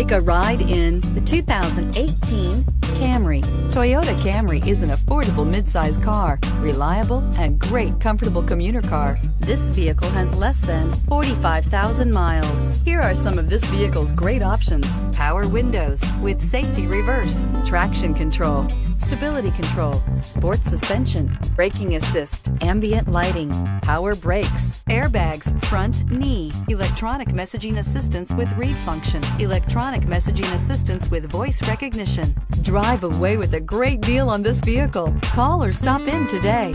Take a ride in the 2018 Camry. Toyota Camry is an affordable mid-size car, reliable and great comfortable commuter car. This vehicle has less than 45,000 miles. Here are some of this vehicle's great options: power windows with safety reverse, traction control, stability control, sports suspension, braking assist, ambient lighting, power brakes, airbags, front knee, electronic messaging assistance with read function, electronic messaging assistance with voice recognition. Drive away with a great deal on this vehicle. Call or stop in today.